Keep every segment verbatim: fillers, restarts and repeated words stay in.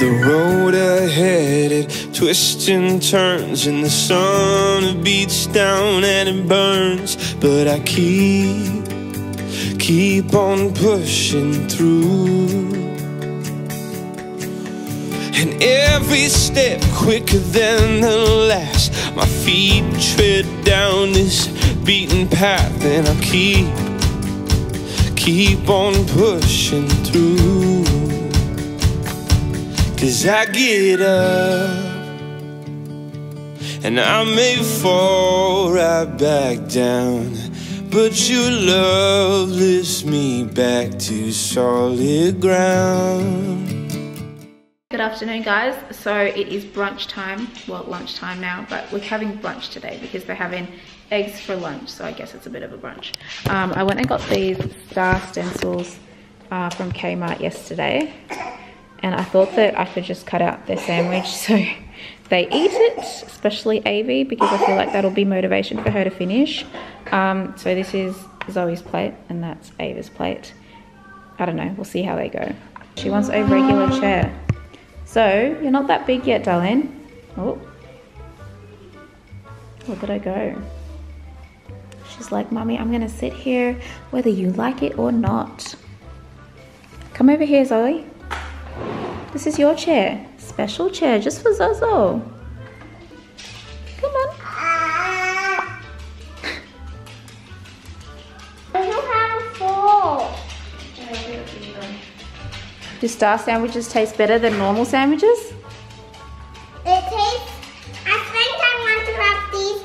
The road ahead, it twists and turns, and the sun it beats down and it burns. But I keep, keep on pushing through. And every step quicker than the last, my feet tread down this beaten path. And I keep, keep on pushing through. 'Cause I get up and I may fall right back down, but your love lifts me back to solid ground. Good afternoon, guys. So it is brunch time. Well, lunch time now, but we're having brunch today because they're having eggs for lunch, so I guess it's a bit of a brunch. Um, I went and got these star stencils uh, from Kmart yesterday, and I thought that I could just cut out their sandwich so they eat it, especially Avi, because I feel like that'll be motivation for her to finish. Um, so this is Zoe's plate, and that's Ava's plate. I don't know, we'll see how they go. She wants a regular chair. So, you're not that big yet, darling. Oh, where did I go? She's like, Mommy, I'm gonna sit here whether you like it or not. Come over here, Zoe. This is your chair. Special chair just for Zozo. Come on. Do star sandwiches taste better than normal sandwiches? It tastes... I think I want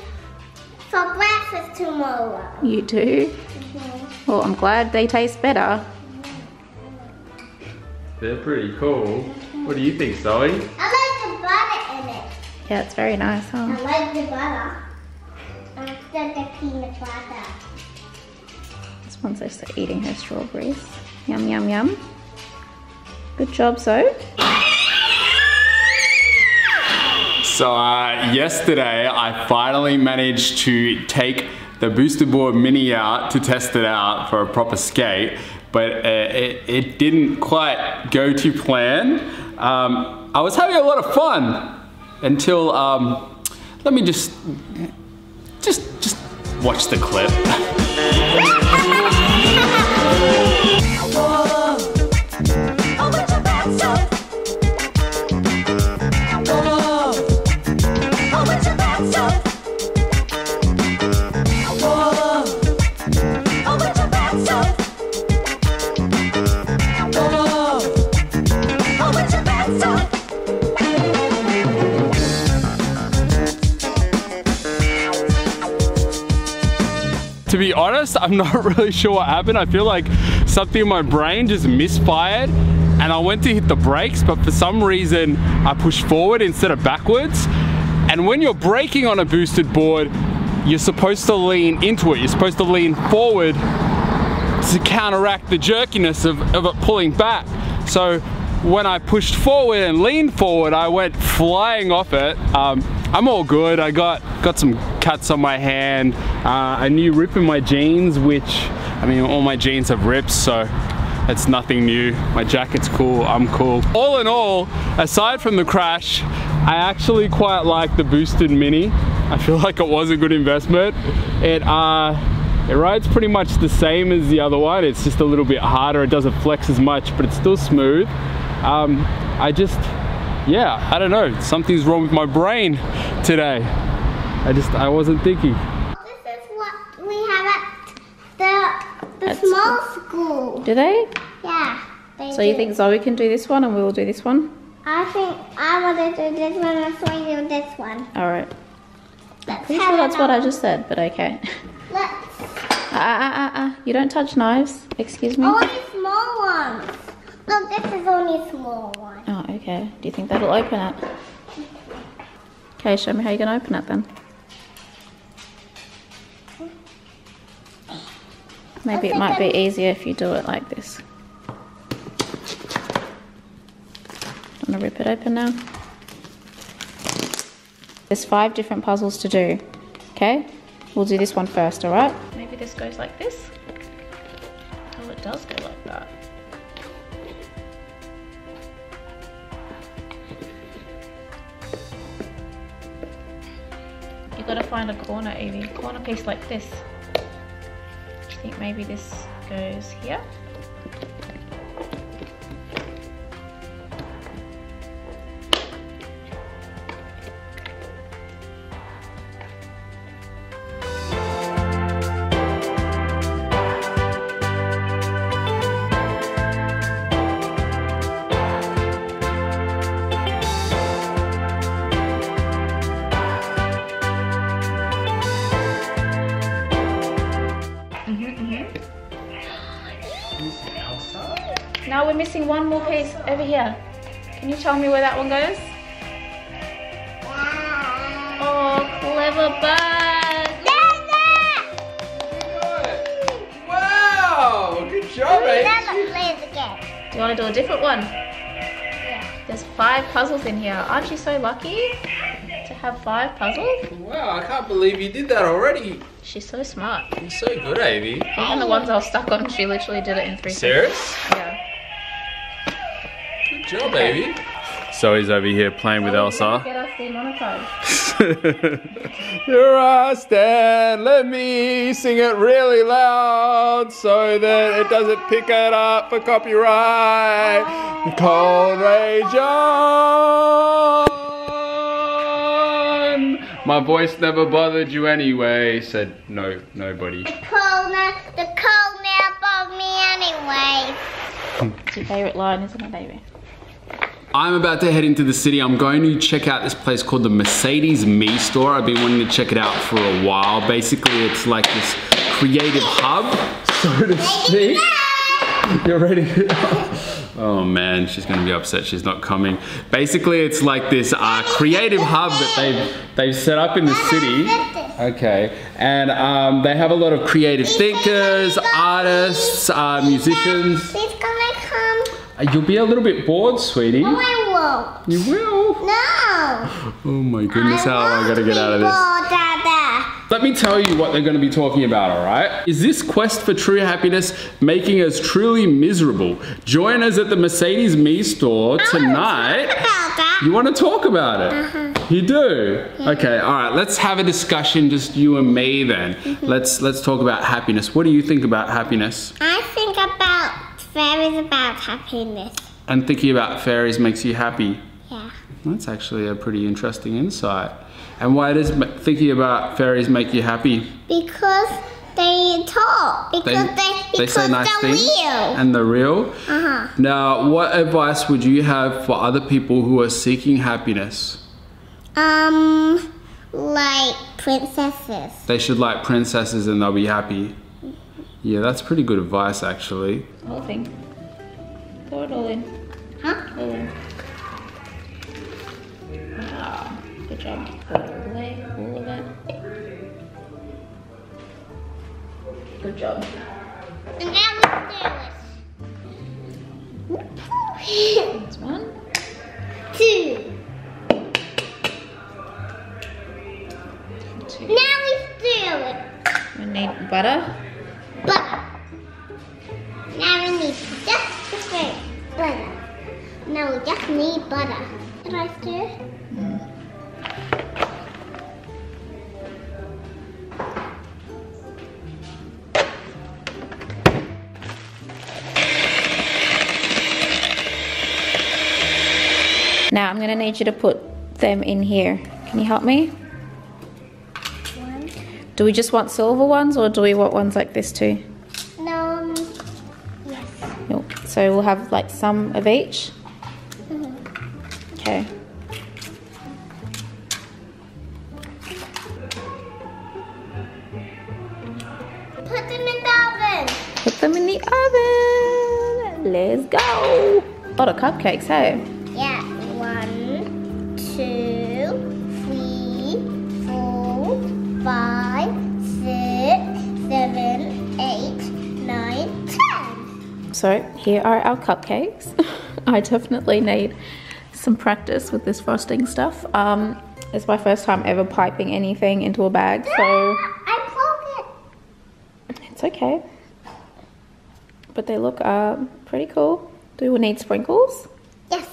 to have these for breakfast tomorrow. You do? Mm-hmm. Well, I'm glad they taste better. They're pretty cool. What do you think, Zoe? I like the butter in it. Yeah, it's very nice, huh? I like the butter. After the peanut butter. This one's also eating her strawberries. Yum, yum, yum. Good job, Zoe. So uh, yesterday I finally managed to take the booster board mini out to test it out for a proper skate, but uh, it, it didn't quite go to plan. Um, I was having a lot of fun until, um, let me just, just, just watch the clip. To be honest, I'm not really sure what happened. I feel like something in my brain just misfired and I went to hit the brakes, but for some reason I pushed forward instead of backwards. And when you're braking on a boosted board, you're supposed to lean into it. You're supposed to lean forward to counteract the jerkiness of, of it pulling back. So when I pushed forward and leaned forward, I went flying off it. Um, I'm all good. I got got some cuts on my hand, uh, a new rip in my jeans, which, I mean, all my jeans have rips, so it's nothing new. My jacket's cool, I'm cool. All in all, aside from the crash, I actually quite like the boosted mini. I feel like it was a good investment. It, uh, it rides pretty much the same as the other one. It's just a little bit harder. It doesn't flex as much, but it's still smooth. Um, I just, yeah, I don't know, something's wrong with my brain today. I just, I wasn't thinking. This is what we have at the, the small school. school. Do they? Yeah, they So do. You think Zoe can do this one and we will do this one? I think I want to do this one and Zoe do this one. All right. I'm pretty sure that's what I just said, but okay. Let's. Ah, ah, ah, you don't touch knives, excuse me. Only small ones. Look, this is only a small one. Oh, okay. Do you think that'll open it? Okay, show me how you're going to open it then. Maybe it might be easier if you do it like this. I'm going to rip it open now. There's five different puzzles to do. Okay? We'll do this one first, alright? Maybe this goes like this. Oh, it does go like that. You've got to find a corner, Evie. Corner piece like this. I think maybe this goes here. Now we're missing one more piece over here. Can you tell me where that one goes? Oh, clever bug! Dada! Wow! Good job, babe! Never play it again. Do you want to do a different one? Yeah. There's five puzzles in here. Aren't you so lucky to have five puzzles? Wow! I can't believe you did that already. She's so smart. You're so good, Avie. Even the ones I was stuck on, she literally did it in three. Serious? Yeah. Good job, baby. So he's over here playing so with Elsa. Get us demonetized. Here I stand, let me sing it really loud so that it doesn't pick it up for copyright. The cold rage on. My voice never bothered you anyway, said no, nobody. The cold, the cold never bothered me anyway. It's your favourite line, isn't it, baby? I'm about to head into the city. I'm going to check out this place called the Mercedes Me Store. I've been wanting to check it out for a while. Basically, it's like this creative hub, so to speak. You're ready? Oh man, she's gonna be upset she's not coming. Basically, it's like this uh, creative hub that they've, they've set up in the city. Okay, and um, they have a lot of creative thinkers, artists, uh, musicians. You'll be a little bit bored, sweetie. No, I won't. You will? No. Oh my goodness, how am I going to get out of this? Bored, Dada. Let me tell you what they're going to be talking about, all right? Is this quest for true happiness making us truly miserable? Join us at the Mercedes Me Store tonight. I want to talk about that. You want to talk about it? Uh-huh. You do? Yeah. Okay, all right, let's have a discussion, just you and me then. Mm-hmm. Let's, let's talk about happiness. What do you think about happiness? I think about... fairies about happiness. And thinking about fairies makes you happy? Yeah. That's actually a pretty interesting insight. And why does thinking about fairies make you happy? Because they talk. Because they, they, because they say nice things. Real. And they're real. Uh-huh. Now, what advice would you have for other people who are seeking happiness? Um, like princesses. They should like princesses and they'll be happy. Yeah, that's pretty good advice, actually. Whole thing. Pour it all in. Huh? All in. Wow. Good job. Pour it all the way, all of it. Good job. And now we do this. That's one. Two. Two. Now we do it. We need butter. Butter. Now we need just the same butter. Now we just need butter. Can I stir? Mm. Now I'm going to need you to put them in here. Can you help me? Do we just want silver ones or do we want ones like this too? No, yes. Nope. So we'll have like some of each? Mm-hmm. Okay. Put them in the oven. Put them in the oven. Let's go. A lot of cupcakes, hey? Yeah. One, two, three, four, five. So here are our cupcakes. I definitely need some practice with this frosting stuff. Um, it's my first time ever piping anything into a bag, so... I broke it! It's okay. But they look uh, pretty cool. Do we need sprinkles? Yes,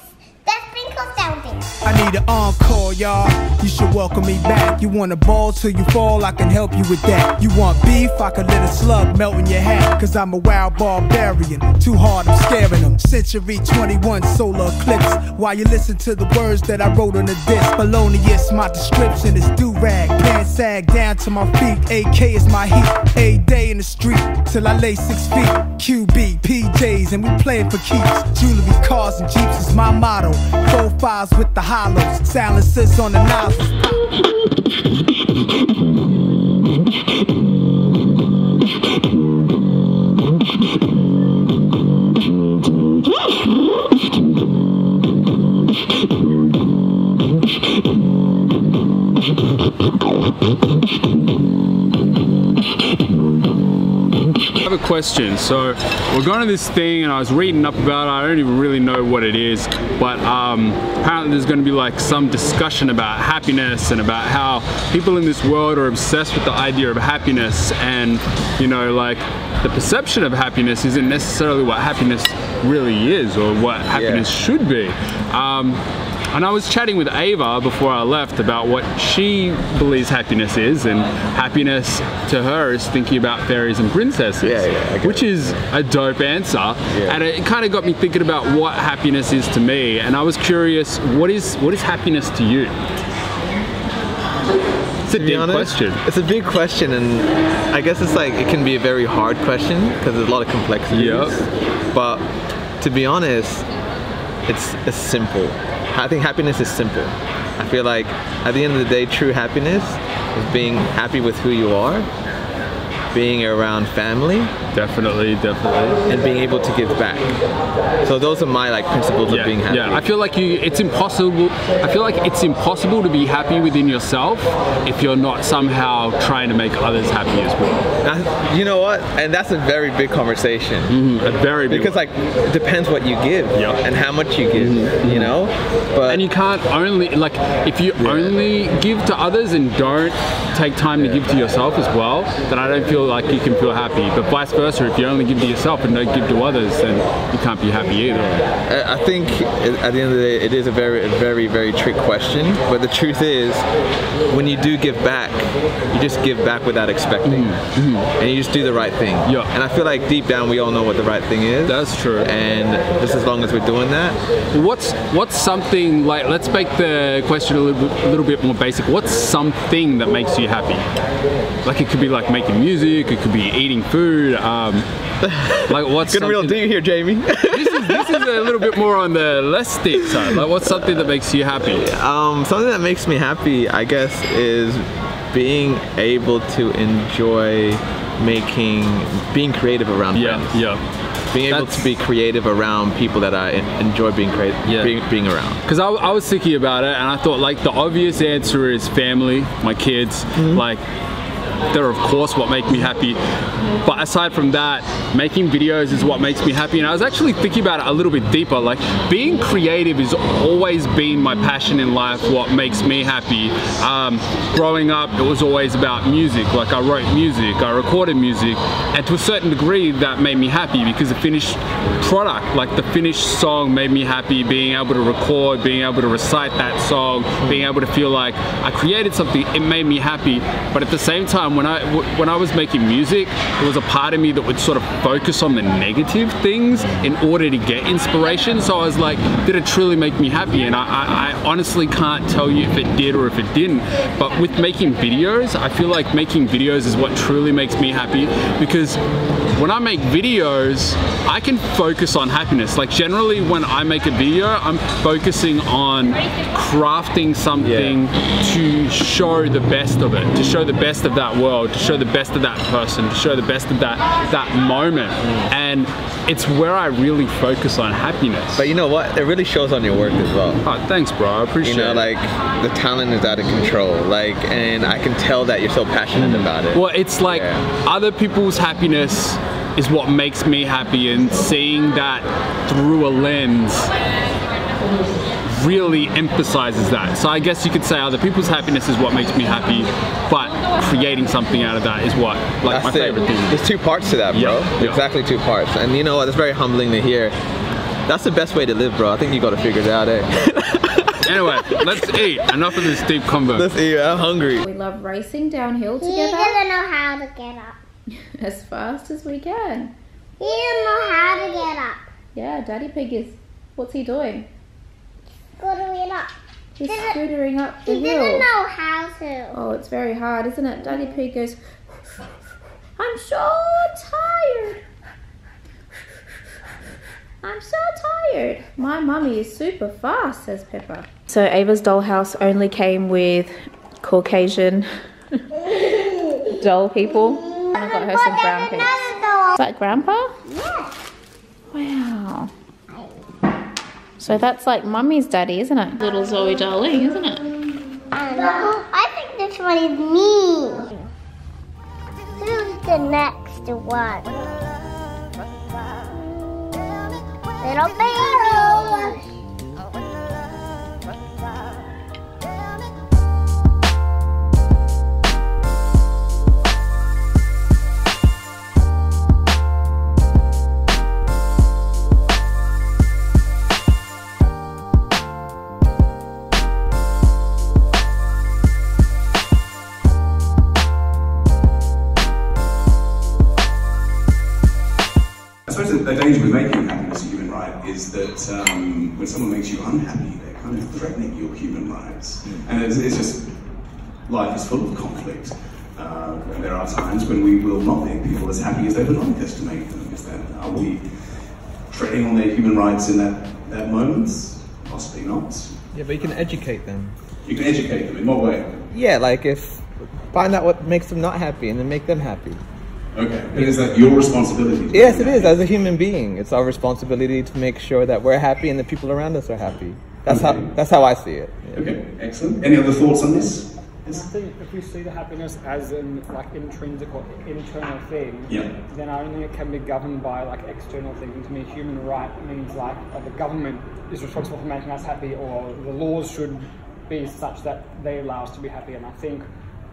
there's sprinkles down there. I need an encore, y'all. You should welcome me back. You want a ball till you fall, I can help you with that. You want beef, I can let a slug melt in your hat. Cause I'm a wild barbarian, too hard, I'm scaring them. Century twenty-one solar eclipse. While you listen to the words that I wrote on the disc. Felonious, my description is do-rag. Pants sag down to my feet. A K is my heat. A day in the street, till I lay six feet. Q B, P Js, and we playing for keeps. Jewelry, cars, and jeeps is my motto. Four fives with the hollows, silences on the I have a question. So we're going to this thing and I was reading up about it. I don't even really know what it is, but um, apparently there's going to be like some discussion about happiness and about how people in this world are obsessed with the idea of happiness, and you know, like the perception of happiness isn't necessarily what happiness really is or what happiness yeah. should be. Um, And I was chatting with Ava before I left about what she believes happiness is, and happiness to her is thinking about fairies and princesses, yeah, yeah, okay. which is a dope answer. Yeah. And it kind of got me thinking about what happiness is to me. And I was curious, what is what is happiness to you? It's a big question. It's a big question, and I guess it's like it can be a very hard question because there's a lot of complexities. Yep. But to be honest, it's it's simple. I think happiness is simple. I feel like at the end of the day, true happiness is being happy with who you are, being around family. Definitely, definitely. And being able to give back. So those are my like principles yeah, of being happy. Yeah, I feel like you it's impossible I feel like it's impossible to be happy within yourself if you're not somehow trying to make others happy as well. I, you know what? And that's a very big conversation. Mm-hmm, a very big Because one. Like it depends what you give yep. and how much you give, mm-hmm. you know? But and you can't only like if you yeah. only give to others and don't take time yeah. to give to yourself as well, then I don't feel like you can feel happy. But vice versa, or if you only give to yourself and don't give to others, then you can't be happy either. I think at the end of the day, it is a very, very, very trick question. But the truth is, when you do give back, you just give back without expecting. Mm-hmm. And you just do the right thing. Yeah. And I feel like deep down, we all know what the right thing is. That's true. And just as long as we're doing that. What's what's something, like, let's make the question a little, a little bit more basic. What's something that makes you happy? Like, it could be like making music, it could be eating food. Um, like what's good real dig here, Jamie. this, is, this is a little bit more on the less deep side. Like, what's something that makes you happy? Um, something that makes me happy, I guess, is being able to enjoy making, being creative around yeah, friends. Yeah. Being able That's, to be creative around people that I enjoy being creative, yeah. being, being around. Because I, I was thinking about it, and I thought like the obvious answer is family, my kids, mm-hmm. like. They're of course what make me happy, but aside from that, making videos is what makes me happy. And I was actually thinking about it a little bit deeper, like being creative has always been my passion in life, what makes me happy. Um, growing up, it was always about music. Like I wrote music, I recorded music, and to a certain degree that made me happy because the finished product, like the finished song made me happy. Being able to record, being able to recite that song, being able to feel like I created something, it made me happy. But at the same time, When I, when I was making music, there was a part of me that would sort of focus on the negative things in order to get inspiration. So I was like, did it truly make me happy? And I, I, I honestly can't tell you if it did or if it didn't. But with making videos, I feel like making videos is what truly makes me happy, because when I make videos, I can focus on happiness. Like generally when I make a video, I'm focusing on crafting something yeah. to show the best of it, to show the best of that world, to show the best of that person, to show the best of that, that moment. Mm. And it's where I really focus on happiness. But you know what? It really shows on your work as well. Oh, thanks bro, I appreciate it. You know, like the talent is out of control. Like, and I can tell that you're so passionate about it. Well, it's like yeah. other people's happiness is what makes me happy, and seeing that through a lens really emphasizes that. So I guess you could say other people's happiness is what makes me happy, but creating something out of that is what, like That's my it. favorite thing. There's two parts to that, bro. Yeah. Exactly two parts. And you know what, it's very humbling to hear. That's the best way to live, bro. I think you got to figure it out, eh? Anyway, let's eat. Enough of this deep combo. Let's eat. I'm hungry. We love racing downhill together. He doesn't know how to get up. As fast as we can. He doesn't know how to get up. Yeah, Daddy Pig is. What's he doing? Scootering up. He's doesn't, scootering up the he hill. He doesn't know how to. Oh, it's very hard, isn't it? Daddy Pig goes. I'm so tired. I'm so tired. My mummy is super fast, says Peppa. So Ava's dollhouse only came with Caucasian doll people. And I got her some brown pigs. Is that Grandpa? Yeah. Wow. So that's like mummy's daddy, isn't it? Little Zoe darling, isn't it? I don't know. I think this one is me. Who's the next one? Little baby. The danger with making happiness a human right is that um, when someone makes you unhappy, they're kind of threatening your human rights. Mm. And it's, it's just, life is full of conflict. Uh, and there are times when we will not make people as happy as they would like us to make them. Is that, are we treading on their human rights in that, that moment? Possibly not. Yeah, but you can educate them. You can educate them, in what way? Yeah, like if, find out what makes them not happy and then make them happy. Okay, but is that your responsibility? Yes, it is. As a human being, it's our responsibility to make sure that we're happy and the people around us are happy. That's okay. how that's how I see it. Yeah. Okay, excellent. Any other thoughts on this? Yes. I think if we see the happiness as an like intrinsic or internal thing, yeah. then I don't think it can be governed by like external things. And to me, human right means like the government is responsible for making us happy, or the laws should be such that they allow us to be happy. And I think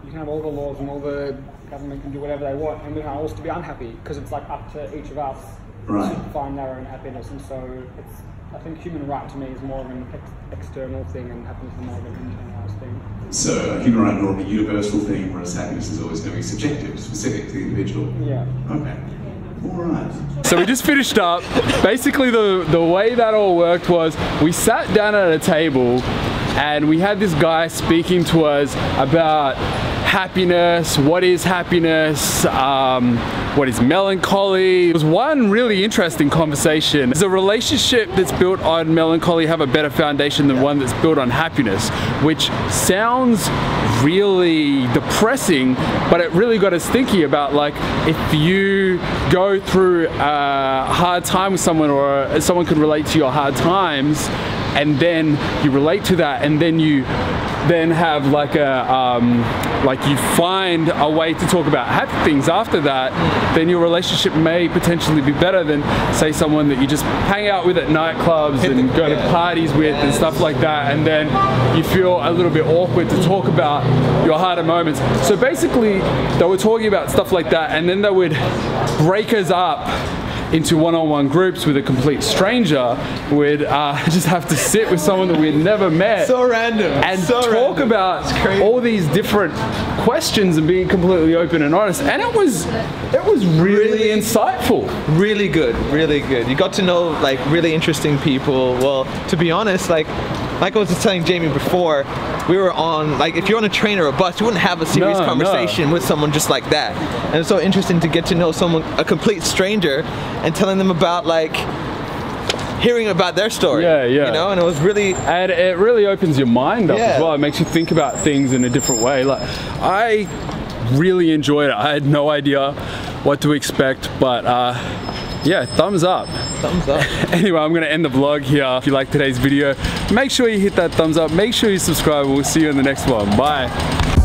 you can have all the laws and all the government can do whatever they want, and we can also be unhappy because it's like up to each of us right. to find our own happiness. And so, it's I think human right to me is more of an ex external thing, and happiness is more of an internalized thing. So, human right is more of a universal thing, whereas happiness is always going to be subjective, specific to the individual. Yeah. Okay. All right. So we just finished up. Basically, the the way that all worked was we sat down at a table, and we had this guy speaking to us about happiness, what is happiness, um, what is melancholy. It was one really interesting conversation. Does a relationship that's built on melancholy have a better foundation than one that's built on happiness? Which sounds really depressing, but it really got us thinking about like, if you go through a hard time with someone, or someone could relate to your hard times, and then you relate to that, and then you then have like a, um, like you find a way to talk about happy things after that, then your relationship may potentially be better than, say, someone that you just hang out with at nightclubs and go to parties with and stuff like that, and then you feel a little bit awkward to talk about your harder moments. So basically, they were talking about stuff like that, and then they would break us up into one-on-one groups with a complete stranger. We'd uh, just have to sit with someone that we'd never met. So random. And so talk random. about all these different questions and being completely open and honest. And it was, it was really, really insightful. Really good, really good. You got to know like really interesting people. Well, to be honest, like, like I was just telling Jamie before, we were on, like, if you're on a train or a bus, you wouldn't have a serious no, conversation no. with someone just like that. And it's so interesting to get to know someone, a complete stranger, and telling them about, like, hearing about their story. Yeah, yeah. You know, and it was really... And it really opens your mind up yeah. as well. It makes you think about things in a different way. Like, I really enjoyed it. I had no idea what to expect, but... Uh, yeah, thumbs up. Thumbs up. Anyway, I'm going to end the vlog here. If you like today's video, make sure you hit that thumbs up. Make sure you subscribe. We'll see you in the next one. Bye.